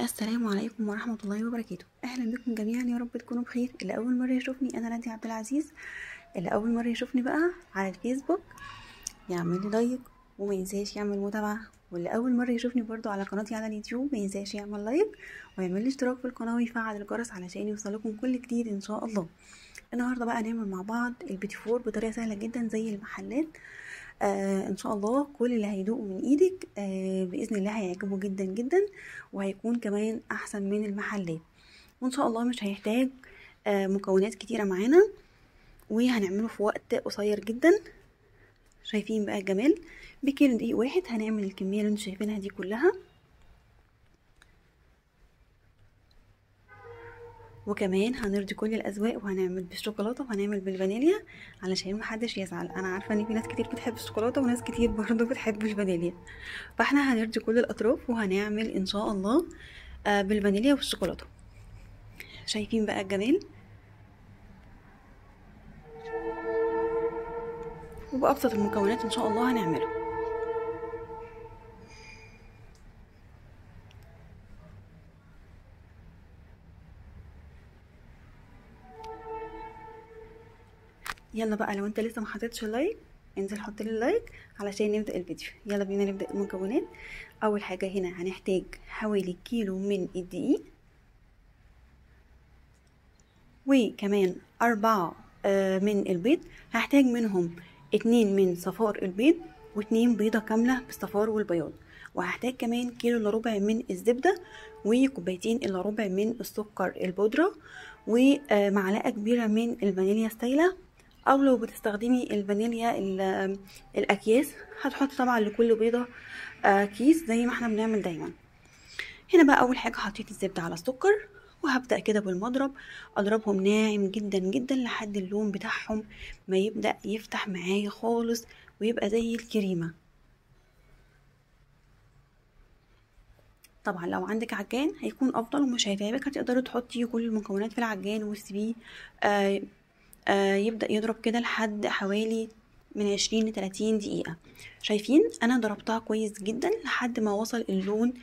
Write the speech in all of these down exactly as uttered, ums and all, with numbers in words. السلام عليكم ورحمه الله وبركاته. اهلا بكم جميعا، يا رب تكونوا بخير. اللي اول مره يشوفني، انا ناديه عبد العزيز، اللي اول مره يشوفني بقى على الفيسبوك يعمل لي لايك وما ينساش يعمل متابعه، واللي اول مره يشوفني برده على قناتي على اليوتيوب ما ينساش يعمل لايك ويعمل لي اشتراك في القناه ويفعل الجرس علشان يوصلكم كل جديد ان شاء الله. النهارده بقى هنعمل مع بعض البيتفور بطريقه سهله جدا زي المحلات. آه ان شاء الله كل اللي هيدوقه من ايدك آه باذن الله هيعجبه جدا جدا، وهيكون كمان احسن من المحلات، وان شاء الله مش هيحتاج آه مكونات كتيره معانا، وهنعمله في وقت قصير جدا. شايفين بقى الجمال؟ بكيلو دقيق واحد هنعمل الكميه اللي انتوا شايفينها دي كلها، وكمان هنرضي كل الاذواق، وهنعمل بالشوكولاته وهنعمل بالفانيليا علشان محدش يزعل. انا عارفه ان في ناس كتير بتحب الشوكولاته وناس كتير برضو بتحب الفانيليا، فاحنا هنرضي كل الاطراف، وهنعمل ان شاء الله بالفانيليا والشوكولاته. شايفين بقى الجمال؟ وبأبسط المكونات ان شاء الله هنعمله. يلا بقى، لو انت لسه ما حطيتش اللايك انزل حط لي اللايك علشان نبدا الفيديو. يلا بينا نبدا المكونات. اول حاجه هنا هنحتاج حوالي كيلو من الدقيق، وكمان اربعه من البيض، هحتاج منهم اتنين من صفار البيض واتنين بيضه كامله بالصفار والبياض، وهحتاج كمان كيلو الا ربع من الزبده، وكوبايتين الا ربع من السكر البودره، ومعلقه كبيره من الفانيليا السايله، او لو بتستخدمي الفانيليا الاكياس هتحطي طبعا لكل بيضه كيس زي ما احنا بنعمل دايما. هنا بقى اول حاجه حطيت الزبده على السكر، وهبدا كده بالمضرب اضربهم ناعم جدا جدا لحد اللون بتاعهم ما يبدا يفتح معايا خالص ويبقى زي الكريمه. طبعا لو عندك عجان هيكون افضل ومش هيتعبك، هتقدري تحطي كل المكونات في العجان وتسيبيه آه آه يبدأ يضرب كده لحد حوالي من عشرين لتلاتين دقيقة. شايفين انا ضربتها كويس جدا لحد ما وصل اللون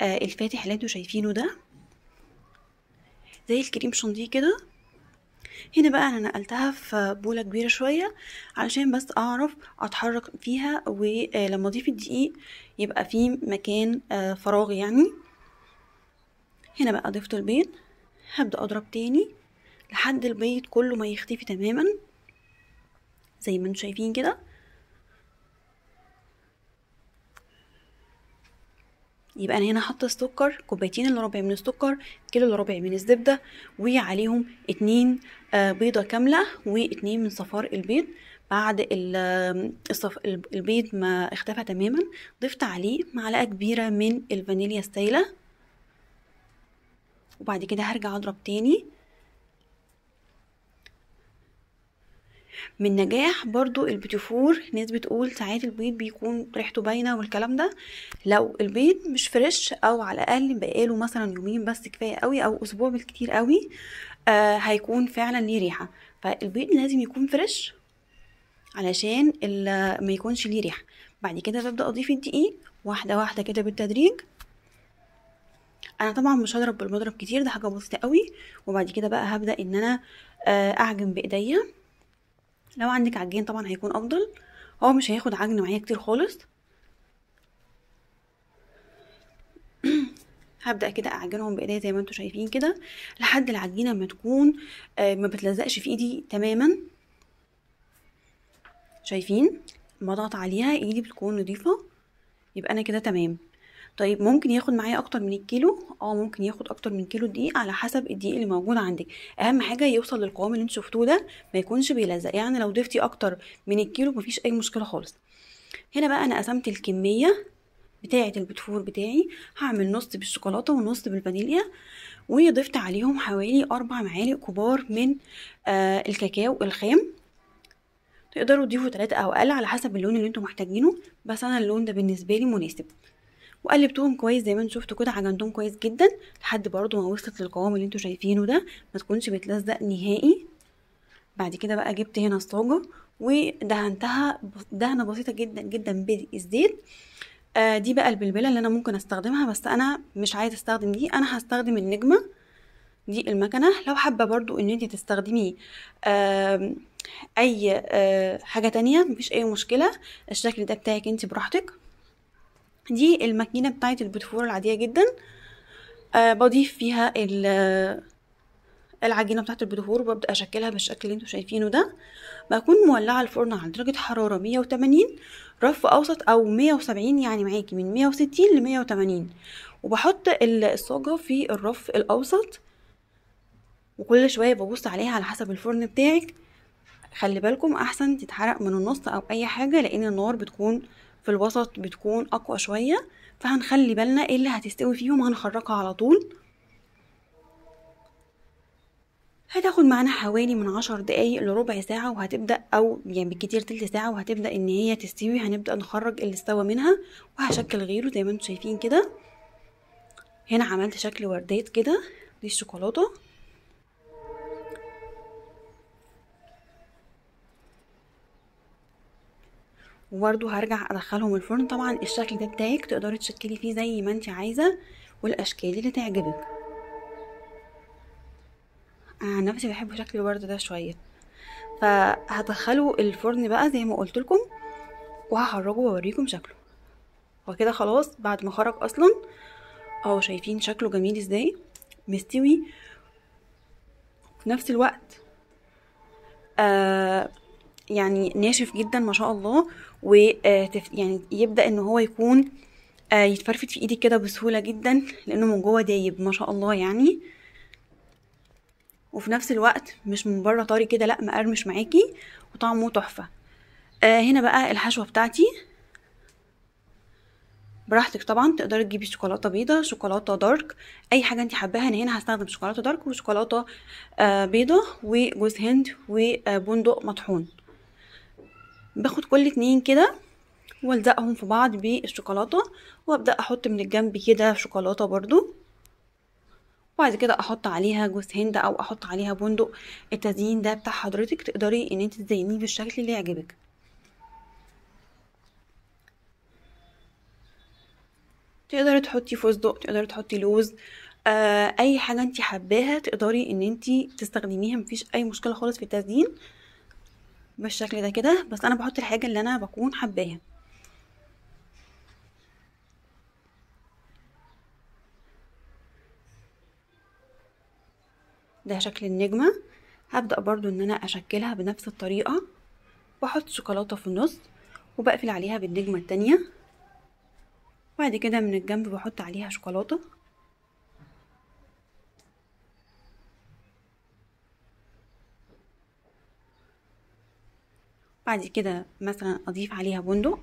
آه الفاتح اللي انتوا شايفينه ده زي الكريم شانتيه كده. هنا بقى انا نقلتها في بولة كبيرة شوية علشان بس اعرف اتحرك فيها، ولما اضيف الدقيق يبقى في مكان آه فراغ يعني. هنا بقى ضفت البيض، هبدأ اضرب تاني لحد البيض كله ما يختفي تماما زي ما انتم شايفين كده، يبقى انا هنا حاطه السكر، كوبايتين الا ربع من السكر، كيلو الا ربع من الزبده، وعليهم اتنين بيضه كامله واتنين من صفار البيض. بعد البيض ما اختفى تماما ضفت عليه معلقه كبيره من الفانيليا السايله، وبعد كده هرجع اضرب تاني من نجاح. برضو البيتفور ناس بتقول ساعات البيض بيكون ريحته باينه والكلام ده، لو البيض مش فريش او على الاقل بقاله مثلا يومين بس كفايه قوي، او اسبوع بالكتير قوي، آه هيكون فعلا ليه ريحه. فالبيض لازم يكون فريش علشان ما يكونش ليه ريحه. بعد كده ببدا اضيف الدقيق واحده واحده كده بالتدريج. انا طبعا مش هضرب بالمضرب كتير، ده حاجه بسيطه قوي. وبعد كده بقى هبدا ان انا آه اعجن بايديا. لو عندك عجين طبعا هيكون افضل، هو مش هياخد عجن معايا كتير خالص. هبدا كده اعجنهم بايديا زي ما انتم شايفين كده لحد العجينه ما تكون آه ما بتلزقش في ايدي تماما. شايفين ما ضغط عليها ايدي بتكون نظيفه، يبقى انا كده تمام. طيب ممكن ياخد معايا اكتر من الكيلو، اه ممكن ياخد اكتر من كيلو دقيق على حسب الدقيق اللي موجود عندك. اهم حاجه يوصل للقوام اللي انت شفتوه ده، ما يكونش بيلزق. يعني لو ضفتي اكتر من الكيلو مفيش اي مشكله خالص. هنا بقى انا قسمت الكميه بتاعه البيتفور بتاعي، هعمل نص بالشوكولاته ونص بالفانيليا، وضفت عليهم حوالي اربع معالق كبار من آه الكاكاو الخام. تقدروا تضيفوا ثلاثه او اقل على حسب اللون اللي انتوا محتاجينه، بس انا اللون ده بالنسبه لي مناسب. وقلبتهم كويس زي ما انتوا شفتوا كده، عجنتهم كويس جدا لحد برضو ما وصلت للقوام اللي انتوا شايفينه ده، ما تكونش بتلزق نهائي. بعد كده بقى جبت هنا الصاجه ودهنتها دهنه بسيطه جدا جدا بالزيت آه دي بقى البلبله اللي انا ممكن استخدمها، بس انا مش عايزه استخدم دي، انا هستخدم النجمه دي المكنه. لو حابه برضو ان انت تستخدمي آه اي آه حاجه تانية مفيش اي مشكله، الشكل ده بتاعك انت براحتك. دي الماكينه بتاعه البيتفور العاديه جدا، آه بضيف فيها العجينه بتاعه البيتفور وببدا اشكلها بالشكل اللي انتم شايفينه ده. بكون مولعه الفرن على درجه حراره مية وتمانين، رف اوسط او مية وسبعين، يعني معاكي من مية وستين ل مية وتمانين، وبحط الصاجه في الرف الاوسط وكل شويه ببص عليها على حسب الفرن بتاعك. خلي بالكم احسن تتحرق من النص او اي حاجه، لان النار بتكون في الوسط بتكون اقوى شويه، فهنخلي بالنا ايه اللي هتستوي فيهم، هنخرجها على طول. هتاخد معانا حوالي من عشر دقايق لربع ساعه وهتبدا، او يعني بالكتير تلت ساعه وهتبدا ان هي تستوي. هنبدا نخرج اللي استوى منها وهشكل غيره زي ما انتم شايفين كده. هنا عملت شكل وردات كده، دي الشوكولاته. وبرده هرجع ادخلهم الفرن. طبعا الشكل ده بتاعك تقدري تشكلي فيه زي ما انت عايزه والاشكال اللي تعجبك. انا عن نفسي بحب شكل الورد ده شويه، فهدخله الفرن بقى زي ما قلت لكم وهخرجه واوريكم شكله. وكده خلاص بعد ما خرج اصلا اهو، شايفين شكله جميل ازاي، مستوي في نفس الوقت آه يعني ناشف جدا ما شاء الله، و يعني يبدا ان هو يكون آه يتفرفت في ايدك كده بسهوله جدا، لانه من جوه دايب ما شاء الله يعني، وفي نفس الوقت مش من بره طري كده، لا مقرمش معاكي وطعمه تحفه. آه هنا بقى الحشوه بتاعتي براحتك، طبعا تقدري تجيبي شوكولاته بيضه، شوكولاته دارك، اي حاجه انت حباها. انا هنا هستخدم شوكولاته دارك وشوكولاته آه بيضه وجوز هند وبندق مطحون. باخد كل اتنين كده والزقهم في بعض بالشوكولاته، وابدا احط من الجنب كده شوكولاته برضو، وبعد كده احط عليها جوز هند او احط عليها بندق. التزيين ده بتاع حضرتك، تقدري ان انت تزينيه بالشكل اللي يعجبك. تقدري تحطي فستق، تقدري تحطي لوز، آه اي حاجه انت حباها تقدري ان انت تستخدميها، مفيش اي مشكله خالص في التزيين بالشكل ده كده. بس انا بحط الحاجه اللي انا بكون حباها. ده شكل النجمه، هبدا برضو ان انا اشكلها بنفس الطريقه، واحط شوكولاته في النص وبقفل عليها بالنجمه التانيه، وبعد كده من الجنب بحط عليها شوكولاته، بعد كده مثلا اضيف عليها بندق،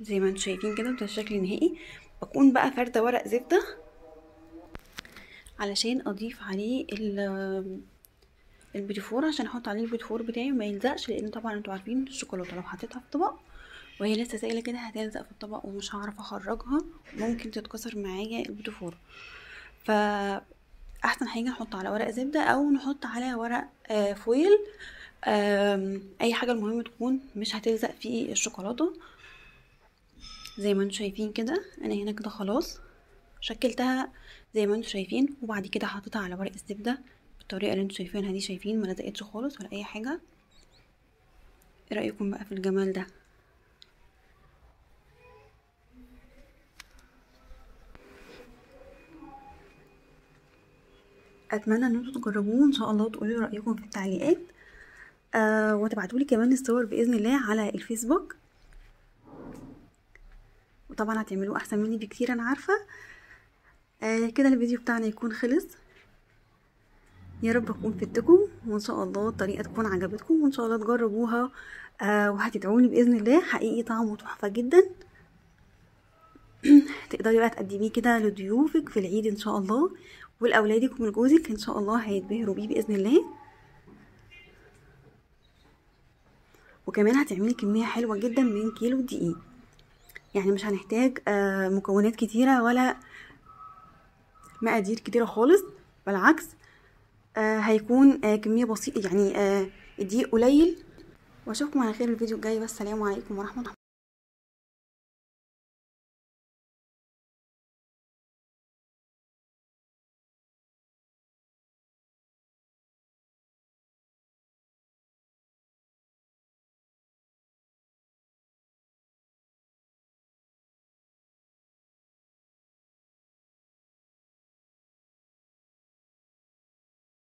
زي ما انتم شايفين كده. ده الشكل النهائي. بكون بقى فارده ورق زبده علشان اضيف عليه البيتفور، عشان احط عليه البيتفور بتاعي وما يلزقش، لان طبعا انتوا عارفين الشوكولاته لو حطيتها في طبق وهي لسه سائله كده هتلزق في الطبق ومش هعرف اخرجها، ممكن تتكسر معايا البيتفور. فاحسن حاجه نحط على ورق زبده او نحط على ورق فويل، اي حاجه المهم تكون مش هتلزق في الشوكولاته. زي ما انتم شايفين كده انا هنا كده خلاص شكلتها زي ما انتم شايفين، وبعد كده حطيتها على ورق الزبده بالطريقه اللي انتم شايفينها دي، شايفين ما لزقتش خالص ولا اي حاجه. ايه رايكم بقى في الجمال ده؟ اتمنى ان انتم تجربوه ان شاء الله وتقولوا رايكم في التعليقات، آه وتبعتولي كمان الصور باذن الله على الفيسبوك. طبعا هتعملوه احسن مني بكتير انا عارفه. آه كده الفيديو بتاعنا يكون خلص، يا رب اكون فدتكم، وان شاء الله الطريقه تكون عجبتكم، وان شاء الله تجربوها آه وهتدعوني باذن الله. حقيقي طعمه تحفه جدا هتقدري بقى تقدميه كده لضيوفك في العيد ان شاء الله، ولاولادك ومن جوزك ان شاء الله هيتبهروا بيه باذن الله. وكمان هتعملي كميه حلوه جدا من كيلو دقيق، يعني مش هنحتاج مكونات كتيره ولا مقادير كتيره خالص، بالعكس هيكون كميه بسيطه، يعني الدقيق قليل. واشوفكم على خير الفيديو الجاي، والسلام عليكم ورحمه الله.